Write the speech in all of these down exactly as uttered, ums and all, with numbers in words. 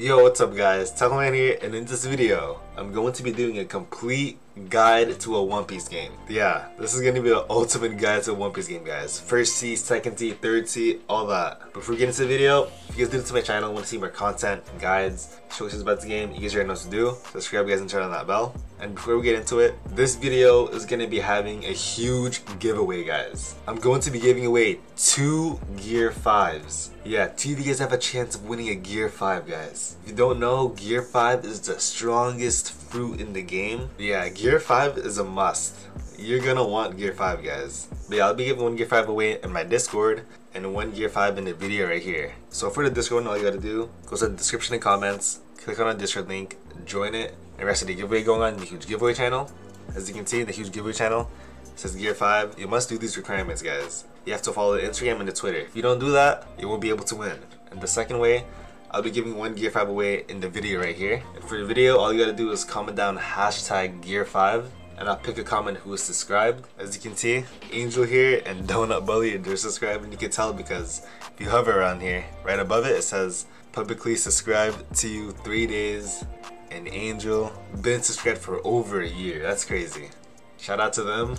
Yo, what's up guys, Taklaman here, and in this video I'm going to be doing a complete guide to a One Piece game. Yeah, this is going to be the ultimate guide to a One Piece game, guys. First C, second C, third C, all that. Before we get into the video, if you guys are new to my channel and want to see more content, guides, showcases about the game, you guys already know what to do. Subscribe guys and turn on that bell. And before we get into it, this video is going to be having a huge giveaway, guys. I'm going to be giving away two Gear fives. Yeah, two of you guys have a chance of winning a Gear five, guys. If you don't know, Gear five is the strongest fruit in the game. Yeah, Gear five is a must. You're gonna want Gear five, guys. But yeah, I'll be giving one Gear five away in my Discord and one Gear five in the video right here. So for the Discord, all you gotta do, go to the description and comments, click on the Discord link, join it, and the rest of the giveaway going on in the huge giveaway channel. As you can see in the huge giveaway channel, it says Gear five. You must do these requirements, guys. You have to follow the Instagram and the Twitter. If you don't do that, you won't be able to win. And the second way, I'll be giving one Gear five away in the video right here. And for the video, all you gotta do is comment down hashtag Gear five, and I'll pick a comment who is subscribed. As you can see, Angel here and Donut Bully, they're subscribed, and you can tell because if you hover around here, right above it, it says publicly subscribed to you three days, and Angel been subscribed for over a year. That's crazy. Shout out to them.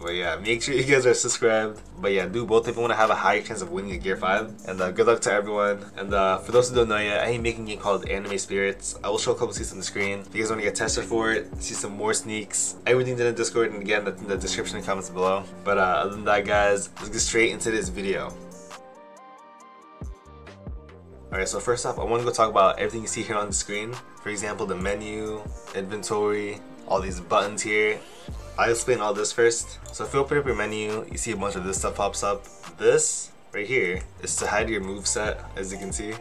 But yeah, make sure you guys are subscribed. But yeah, do both if you want to have a higher chance of winning a Gear five. And uh, good luck to everyone. And uh, for those who don't know yet, I am making a game called Anime Spirits. I will show a couple sneaks on the screen. If you guys want to get tested for it, see some more sneaks, everything's in the Discord and again in the description and comments below. But uh, other than that guys, let's get straight into this video. Alright, so first off, I want to go talk about everything you see here on the screen. For example, the menu, inventory, all these buttons here. I'll explain all this first. So if you open up your menu, you see a bunch of this stuff pops up. This right here is to hide your moveset, as you can see.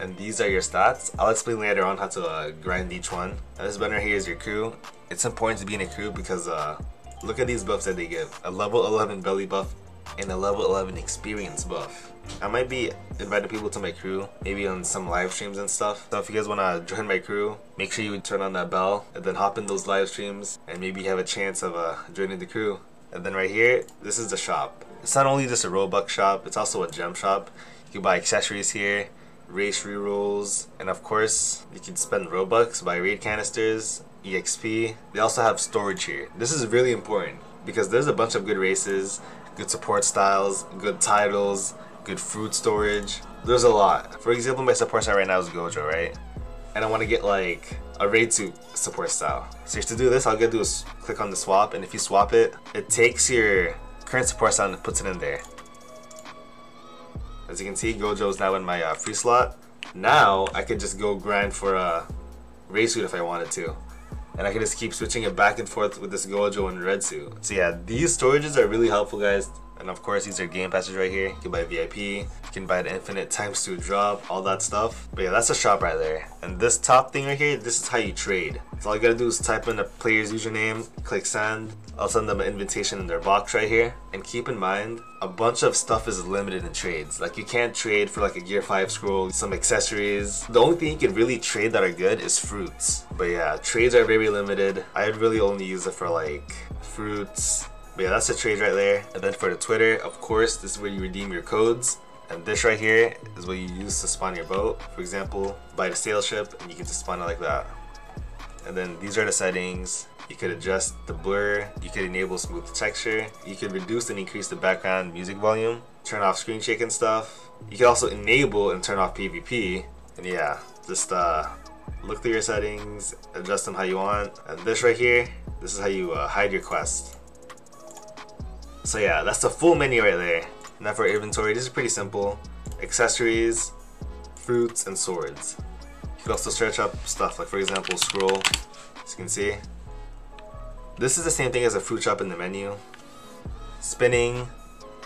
And these are your stats. I'll explain later on how to uh, grind each one. And this button right here is your crew. It's important to be in a crew because uh, look at these buffs that they give. A level eleven belly buff and a level eleven experience buff. I might be inviting people to my crew, maybe on some live streams and stuff. So if you guys want to join my crew, make sure you turn on that bell and then hop in those live streams and maybe you have a chance of uh, joining the crew. And then right here, this is the shop. It's not only just a Robux shop, it's also a gem shop. You can buy accessories here, race rerolls, and of course, you can spend Robux, buy raid canisters, E X P. They also have storage here. This is really important because there's a bunch of good races, good support styles, good titles, good food storage. There's a lot. For example, my support style right now is Gojo, right? And I want to get like a Raizo support style. So to do this, all you gotta do is click on the swap, and if you swap it, it takes your current support style and puts it in there. As you can see, Gojo is now in my uh, free slot. Now I could just go grind for a Raizo if I wanted to. And I can just keep switching it back and forth with this Gojo and Red suit. So yeah, these storages are really helpful, guys. And of course, these are game passes right here. You can buy V I P, you can buy it infinite times to drop, all that stuff. But yeah, that's a shop right there. And this top thing right here, this is how you trade. So all you gotta do is type in a player's username, click send. I'll send them an invitation in their box right here. And keep in mind, a bunch of stuff is limited in trades. Like you can't trade for like a Gear five scroll, some accessories. The only thing you can really trade that are good is fruits. But yeah, trades are very limited. I really only use it for like fruits. But yeah, that's the trade right there. And then for the Twitter, of course, this is where you redeem your codes. And this right here is what you use to spawn your boat. For example, buy the sail ship and you can just spawn it like that. And then these are the settings. You could adjust the blur. You could enable smooth texture. You could reduce and increase the background music volume. Turn off screen shake and stuff. You can also enable and turn off PvP. And yeah, just uh, look through your settings, adjust them how you want. And this right here, this is how you uh, hide your quest. So yeah, that's the full menu right there. Now for inventory, this is pretty simple. Accessories, fruits, and swords. You can also search up stuff, like for example, scroll, as you can see. This is the same thing as a fruit shop in the menu. Spinning,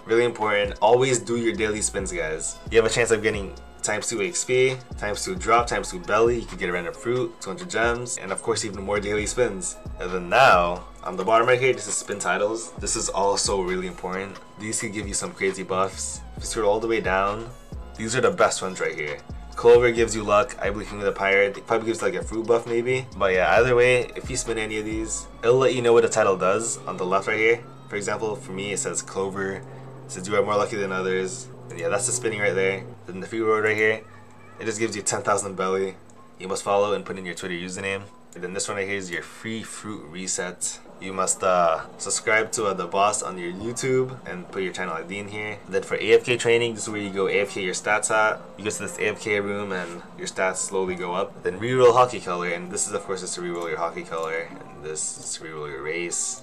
really important. Always do your daily spins, guys. You have a chance of getting times two X P, times two drop, times two belly. You can get a random fruit, two hundred gems, and of course even more daily spins. And then now, on the bottom right here, this is spin titles. This is also really important. These could give you some crazy buffs. If you scroll all the way down, these are the best ones right here. Clover gives you luck. I believe King of the Pirate. It probably gives like a fruit buff maybe. But yeah, either way, if you spin any of these, it'll let you know what the title does on the left right here. For example, for me, it says Clover. It says you are more lucky than others. And yeah, that's the spinning right there. Then the free road right here. It just gives you ten thousand belly. You must follow and put in your Twitter username. And then this one right here is your free fruit reset. You must uh, subscribe to uh, the boss on your YouTube and put your channel I D in here. And then for A F K training, this is where you go A F K your stats at. You go to this A F K room and your stats slowly go up. Then reroll hockey color, and this is of course just to reroll your hockey color, and this is to reroll your race.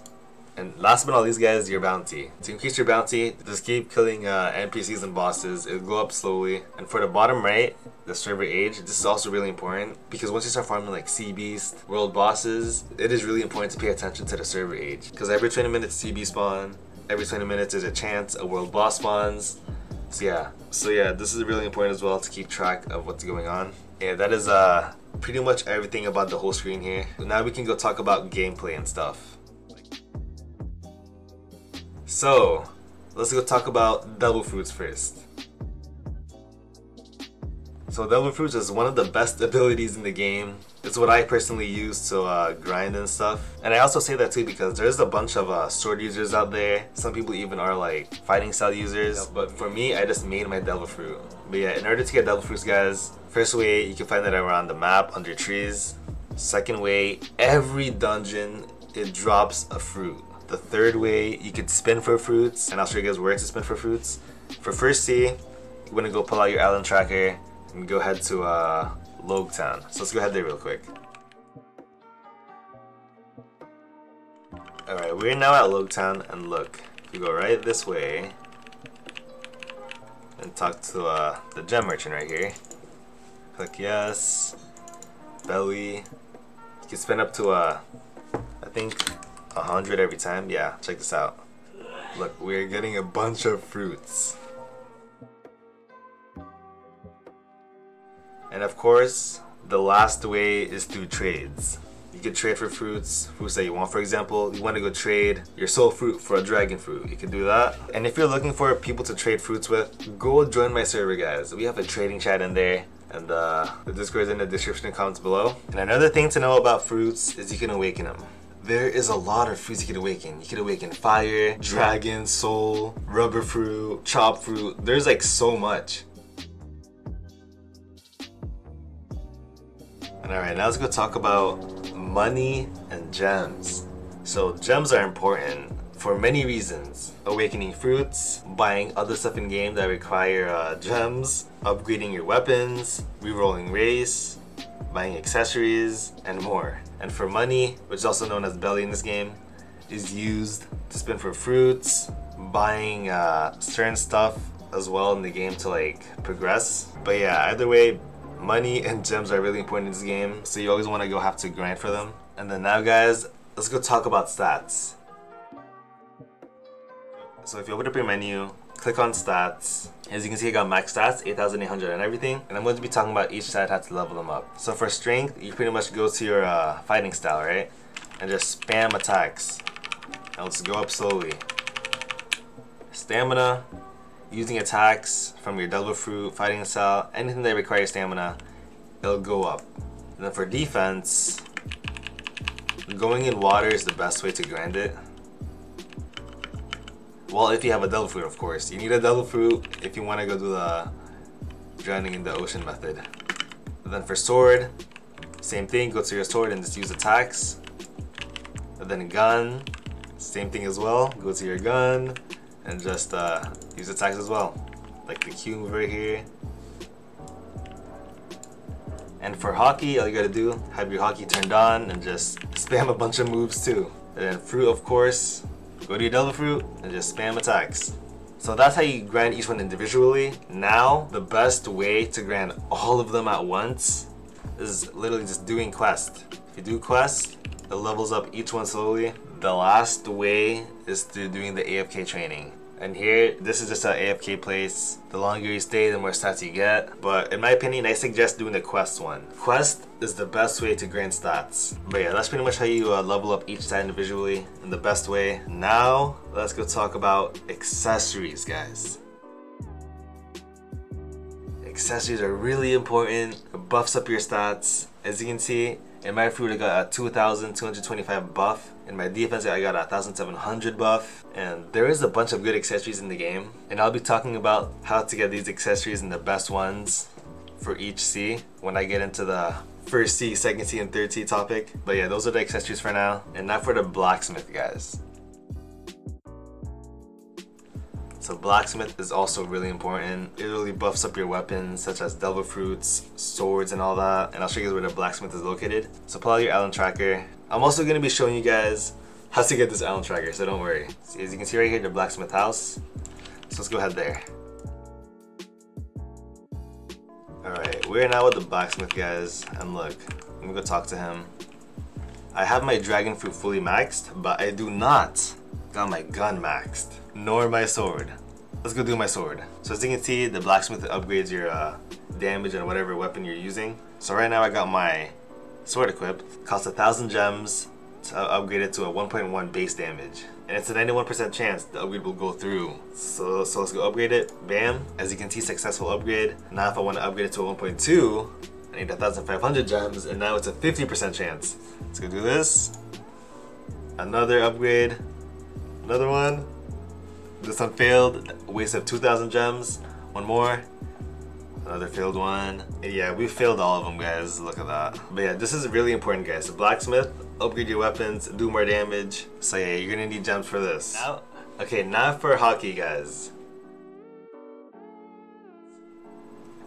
And last but not least, guys, your bounty. To increase your bounty, just keep killing uh, N P Cs and bosses. It'll go up slowly. And for the bottom right, the server age, this is also really important because once you start farming like Sea Beast, world bosses, it is really important to pay attention to the server age. Because every twenty minutes Sea Beast spawn, every twenty minutes there's a chance a world boss spawns. So yeah, so yeah, this is really important as well to keep track of what's going on. Yeah, that is uh, pretty much everything about the whole screen here. Now we can go talk about gameplay and stuff. So, let's go talk about Devil Fruits first. So Devil Fruits is one of the best abilities in the game. It's what I personally use to uh, grind and stuff. And I also say that too because there's a bunch of uh, sword users out there. Some people even are like fighting style users. But for me, I just made my Devil Fruit. But yeah, in order to get Devil Fruits, guys, first way, you can find it around the map under trees. Second way, every dungeon, it drops a fruit. The third way, you could spin for fruits, and I'll show you guys where to spin for fruits. For first C, you want to go pull out your Allen tracker and go ahead to uh, Logtown. So let's go ahead there real quick. Alright, we're now at Logtown, and look, you go right this way and talk to uh, the gem merchant right here. Click yes, belly. You can spin up to, uh, I think, one hundred every time. Yeah, check this out. Look, we're getting a bunch of fruits. And of course, the last way is through trades. You can trade for fruits, fruits that you want. For example, you want to go trade your soul fruit for a dragon fruit. You can do that. And if you're looking for people to trade fruits with, go join my server, guys. We have a trading chat in there. And uh, the Discord is in the description and comments below. And another thing to know about fruits is you can awaken them. There is a lot of fruits you can awaken. You can awaken fire, dragon, soul, rubber fruit, chop fruit. There's like so much. And all right, now let's go talk about money and gems. So gems are important for many reasons. Awakening fruits, buying other stuff in game that require uh, gems, upgrading your weapons, rerolling race, buying accessories, and more. And for money, which is also known as belly in this game, is used to spend for fruits, buying uh, certain stuff as well in the game to like progress. But yeah, either way, money and gems are really important in this game, so you always want to go have to grind for them. And then now, guys, let's go talk about stats. So if you open up your menu, click on stats. As you can see, I got max stats, eight thousand eight hundred and everything. And I'm going to be talking about each stat, how to level them up. So for strength, you pretty much go to your uh, fighting style, right? And just spam attacks. And let's go up slowly. Stamina, using attacks from your double fruit, fighting style, anything that requires stamina, it'll go up. And then for defense, going in water is the best way to grind it. Well, if you have a devil fruit, of course. You need a devil fruit if you want to go do the drowning in the ocean method. And then for sword, same thing. Go to your sword and just use attacks. And then gun, same thing as well. Go to your gun and just uh, use attacks as well. Like the Q move right here. And for hockey, all you gotta do, have your hockey turned on and just spam a bunch of moves too. And then fruit, of course. Go to your devil fruit and just spam attacks. So that's how you grind each one individually. Now, the best way to grind all of them at once is literally just doing quests. If you do quests, it levels up each one slowly. The last way is through doing the A F K training. And here, this is just an A F K place. The longer you stay, the more stats you get. But in my opinion, I suggest doing the quest one. Quest is the best way to grind stats. But yeah, that's pretty much how you uh, level up each stat individually in the best way. Now, let's go talk about accessories, guys. Accessories are really important. It buffs up your stats. As you can see, in my fruit, I got a two thousand two hundred twenty-five buff. In my defense, I got a one thousand seven hundred buff. And there is a bunch of good accessories in the game. And I'll be talking about how to get these accessories and the best ones for each C when I get into the first C, second C, and third C topic. But yeah, those are the accessories for now, and now for the blacksmith, guys. So blacksmith is also really important. It really buffs up your weapons such as devil fruits, swords, and all that. And I'll show you guys where the blacksmith is located. So pull out your Allen tracker. I'm also going to be showing you guys how to get this Allen tracker, so don't worry. So as you can see right here, the blacksmith house. So let's go ahead there. Alright, we're now with the blacksmith, guys. And look, I'm gonna go talk to him. I have my dragon fruit fully maxed, but I do not got my gun maxed, nor my sword. Let's go do my sword. So as you can see, the blacksmith upgrades your uh, damage on whatever weapon you're using. So right now I got my sword equipped. It costs a thousand gems to upgrade it to a one point one base damage, and it's a ninety-one percent chance the upgrade will go through. So, so let's go upgrade it. Bam! As you can see, successful upgrade. Now if I want to upgrade it to a one point two, I need one thousand five hundred gems, and now it's a fifty percent chance. Let's go do this. Another upgrade. Another one. This one failed. Waste of two thousand gems. One more. Another failed one. And yeah, we failed all of them, guys. Look at that. But yeah, this is really important, guys. So blacksmith, upgrade your weapons, do more damage. So yeah, you're gonna need gems for this. Now, okay, now for hockey, guys.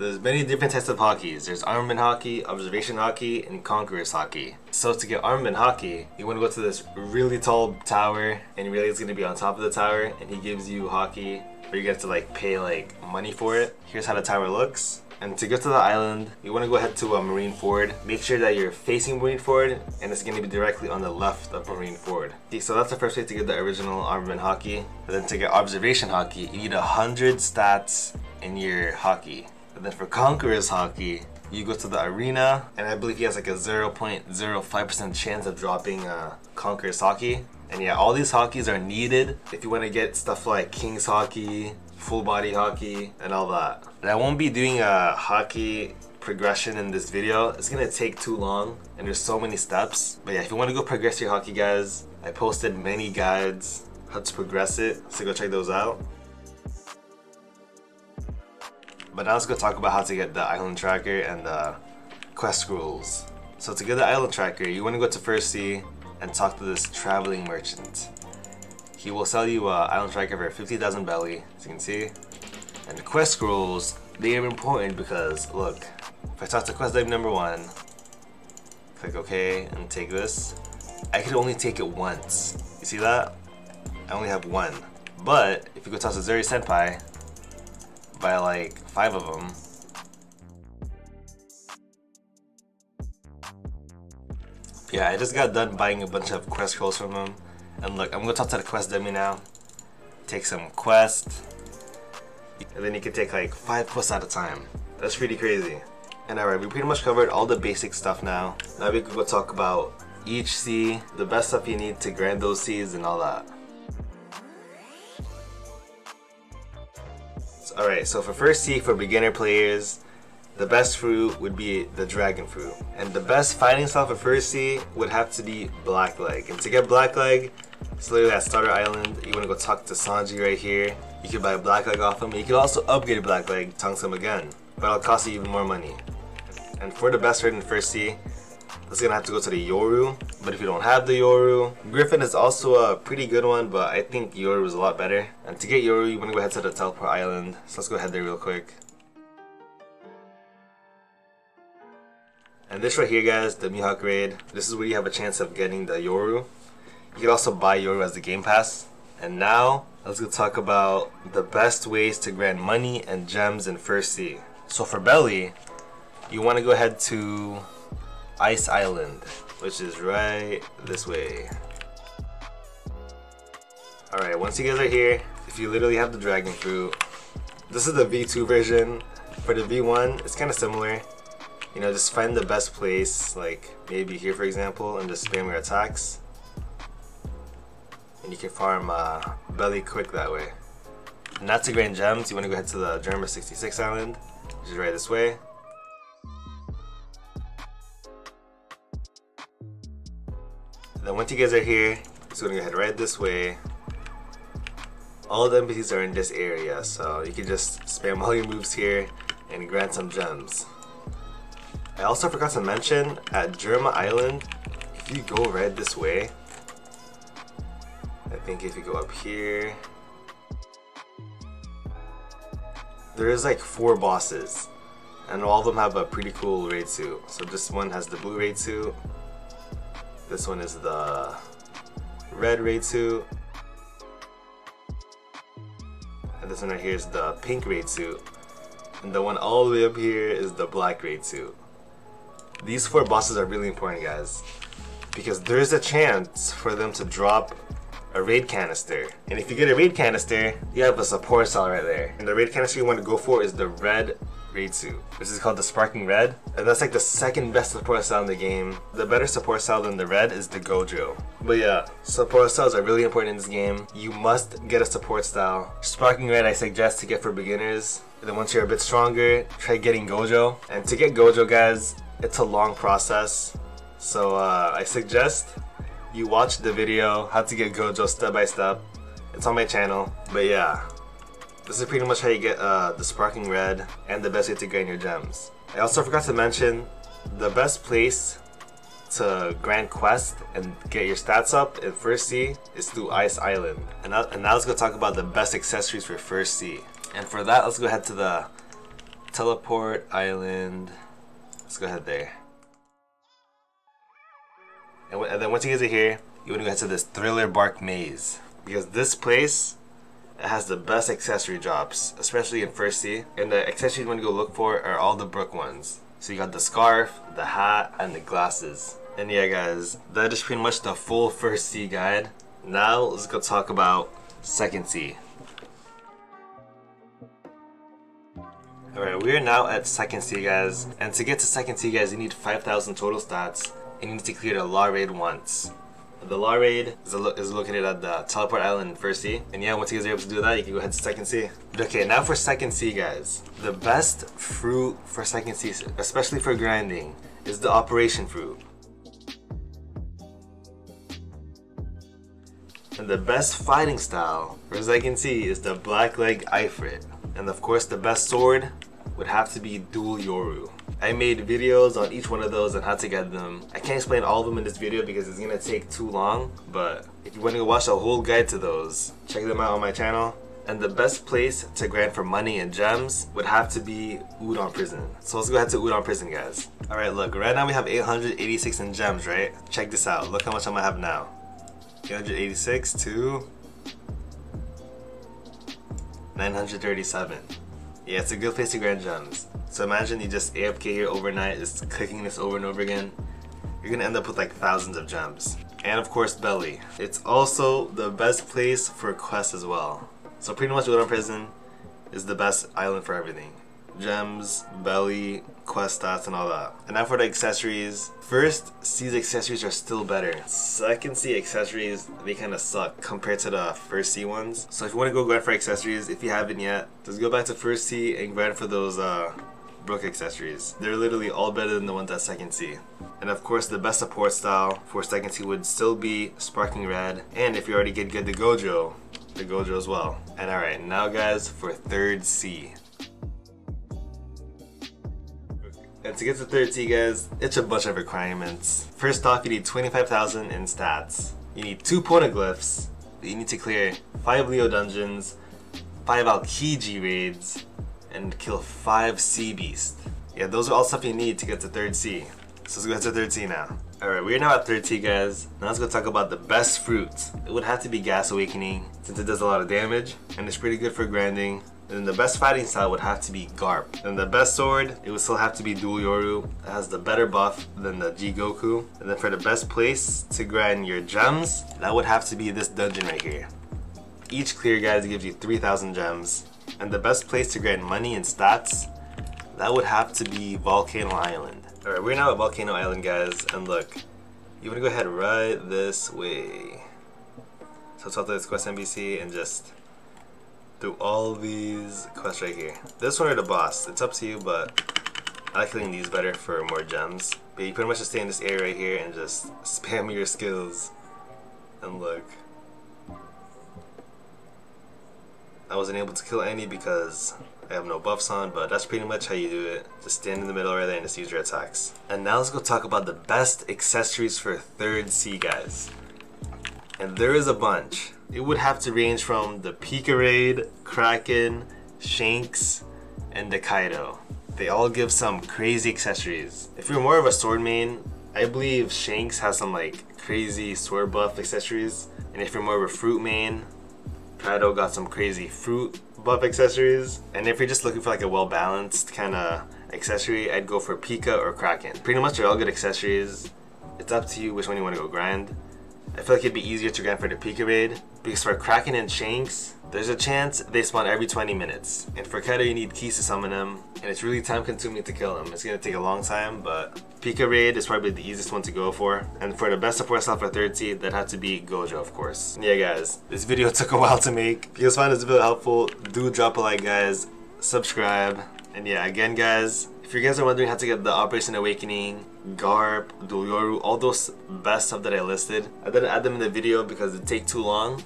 There's many different types of hockeys. There's armament hockey, observation hockey, and conqueror's hockey. So to get armament hockey, you want to go to this really tall tower, and really it's going to be on top of the tower, and he gives you hockey, where you have to like pay like money for it. Here's how the tower looks. And to get to the island, you want to go ahead to uh, Marine Ford. Make sure that you're facing Marine Ford, and it's going to be directly on the left of Marine Ford. Okay, so that's the first way to get the original armament hockey. And then to get observation hockey, you need one hundred stats in your hockey. And then for Conqueror's Hockey, you go to the arena, and I believe he has like a zero point zero five percent chance of dropping uh, Conqueror's Hockey. And yeah, all these hockeys are needed if you want to get stuff like King's Hockey, Full Body Hockey, and all that. And I won't be doing a hockey progression in this video. It's going to take too long, and there's so many steps. But yeah, if you want to go progress your hockey, guys, I posted many guides how to progress it, so go check those out. But now let's go talk about how to get the island tracker and the quest rules. So to get the island tracker, you want to go to First Sea and talk to this traveling merchant. He will sell you an island tracker for fifty thousand belly, as you can see. And the quest scrolls, they are important because, look, if I talk to quest type number one, click OK and take this. I could only take it once. You see that? I only have one. But if you go talk to Zuri Senpai, by like five of them, yeah, I just got done buying a bunch of quest scrolls from him, and look, I'm gonna talk to the quest dummy now, take some quest, and then you can take like five quests at a time. That's pretty crazy. And alright, we pretty much covered all the basic stuff. Now now we can go talk about each C, the best stuff you need to grind those C's and all that. Alright, so for first C, for beginner players, the best fruit would be the dragon fruit. And the best fighting style for first C would have to be Black Leg. And to get Black Leg, it's literally at Starter Island. You want to go talk to Sanji right here. You can buy Black Leg off him. You can also upgrade Black Leg, tongue him again. But it'll cost you even more money. And for the best fruit in first C, it's going to have to go to the Yoru. But if you don't have the Yoru, Griffin is also a pretty good one, but I think Yoru is a lot better. And to get Yoru, you want to go ahead to the teleport island. So let's go ahead there real quick. And this right here, guys, the Mihawk Raid. This is where you have a chance of getting the Yoru. You can also buy Yoru as the game pass. And now, let's go talk about the best ways to grind money and gems in First Sea. So for Belly, you want to go ahead to Ice Island, which is right this way. Alright, once you guys are here, if you literally have the dragon fruit, this is the V two version. For the V one, it's kind of similar. You know, just find the best place, like maybe here for example, and just spam your attacks. And you can farm uh, belly quick that way. Not to grind gems, you want to go ahead to the Germa sixty-six island, which is right this way. Then once you guys are here, it's gonna go ahead right this way. All the N P Cs are in this area, so you can just spam all your moves here and grant some gems. I also forgot to mention, at Germa Island, if you go right this way, I think if you go up here, there's like four bosses, and all of them have a pretty cool raid suit. So this one has the blue raid suit, this one is the red raid suit, and this one right here is the pink raid suit, and the one all the way up here is the black raid suit. These four bosses are really important, guys, because there's a chance for them to drop a raid canister, and if you get a raid canister, you have a support cell right there, and the raid canister you want to go for is the red raid suit. This is called the Sparking Red, and that's like the second best support cell in the game. The better support cell than the red is the Gojo. But yeah, support cells are really important in this game. You must get a support style. Sparking Red I suggest to get for beginners, and then once you're a bit stronger, try getting Gojo. And to get Gojo, guys, it's a long process, so uh, I suggest you watch the video how to get Gojo step by step. It's on my channel. But yeah, this is pretty much how you get uh, the Sparking Red and the best way to grind your gems. I also forgot to mention, the best place to grind quest and get your stats up in First Sea is through Ice Island. And now, and now let's go talk about the best accessories for First Sea. And for that, let's go ahead to the Teleport Island. Let's go ahead there. And then once you guys are here, you want to go ahead to this Thriller Bark maze, because this place, it has the best accessory drops, especially in First Sea. And the accessories you want to go look for are all the Brook ones. So you got the scarf, the hat, and the glasses. And yeah, guys, that is pretty much the full First Sea guide. Now let's go talk about Second Sea. Alright, we are now at Second Sea, guys. And to get to Second Sea, guys, you need five thousand total stats. And you need to clear the Law Raid once. The Law Raid is, lo is located at the Teleport Island in First Sea. And yeah, once you guys are able to do that, you can go ahead to Second Sea. Okay, now for Second Sea, guys. The best fruit for Second Sea, especially for grinding, is the Operation Fruit. And the best fighting style for Second Sea is the Black Leg Ifrit. And of course, the best sword would have to be Dual Yoru. I made videos on each one of those and how to get them. I can't explain all of them in this video because it's gonna take too long, but if you want to watch a whole guide to those, check them out on my channel. And the best place to grind for money and gems would have to be Udon Prison. So let's go ahead to Udon Prison, guys. Alright, look, right now we have eight hundred eighty-six in gems, right? Check this out, look how much I'm gonna have now. eight hundred eighty-six to nine hundred thirty-seven. Yeah, it's a good place to grind gems. So imagine you just A F K here overnight, just clicking this over and over again. You're gonna end up with like thousands of gems. And of course, Belly. It's also the best place for quests as well. So pretty much Udon Prison is the best island for everything. Gems, Belly, quest stats, and all that. And now for the accessories. First Sea's accessories are still better. Second Sea accessories, they kind of suck compared to the First Sea ones. So if you want to go grind for accessories, if you haven't yet, just go back to First Sea and grind for those uh, Brook accessories. They're literally all better than the ones at Second Sea. And of course, the best support style for Second Sea would still be Sparking Red, and if you already get good, the Gojo, the Gojo as well. And alright, now guys, for Third Sea. And to get to Third Sea, guys, it's a bunch of requirements. First off, you need twenty-five thousand in stats. You need two Poneglyphs. You need to clear five Leo dungeons, five Aokiji raids, and kill five sea beasts. Yeah, those are all stuff you need to get to Third Sea. So let's go ahead to Third Sea now. Alright, we're now at Third Sea, guys. Now let's go talk about the best fruit. It would have to be Gas Awakening, since it does a lot of damage and it's pretty good for grinding. And then the best fighting style would have to be Garp. And the best sword, it would still have to be Dual Yoru. It has the better buff than the G Goku. And then for the best place to grind your gems, that would have to be this dungeon right here. Each clear, guys, gives you three thousand gems. And the best place to grind money and stats, that would have to be Volcano Island. Alright, we're now at Volcano Island, guys, and look, you wanna go ahead right this way. So let's go to this quest N P C and just do all these quests right here. This one or the boss, it's up to you, but I like killing these better for more gems. But you pretty much just stay in this area right here and just spam your skills. And look, I wasn't able to kill any because I have no buffs on, but that's pretty much how you do it. Just stand in the middle right there and just use your attacks. And now let's go talk about the best accessories for third C, guys. And there is a bunch. It would have to range from the Pika Raid, Kraken, Shanks, and the Kaido. They all give some crazy accessories. If you're more of a sword main, I believe Shanks has some like crazy sword buff accessories. And if you're more of a fruit main, Kaido got some crazy fruit buff accessories. And if you're just looking for like a well-balanced kind of accessory, I'd go for Pika or Kraken. Pretty much they're all good accessories. It's up to you which one you want to go grind. I feel like it'd be easier to grind for the Pika Raid, because for Kraken and Shanks, there's a chance they spawn every twenty minutes. And for Kaido, you need keys to summon them, and it's really time consuming to kill them. It's gonna take a long time, but Pika Raid is probably the easiest one to go for. And for the best support slot for third C, that'd have to be Gojo, of course. Yeah, guys, this video took a while to make. If you guys find this video helpful, do drop a like, guys, subscribe, and yeah, again, guys, if you guys are wondering how to get the Operation Awakening, Garp, Dual Yoru, all those best stuff that I listed, I didn't add them in the video because it'd take too long,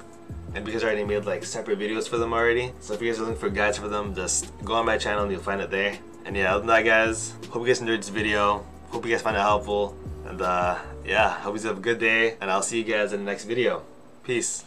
and because I already made like separate videos for them already. So if you guys are looking for guides for them, just go on my channel and you'll find it there. And yeah, other than that, guys, hope you guys enjoyed this video. Hope you guys find it helpful. And uh, yeah, hope you guys have a good day, and I'll see you guys in the next video. Peace.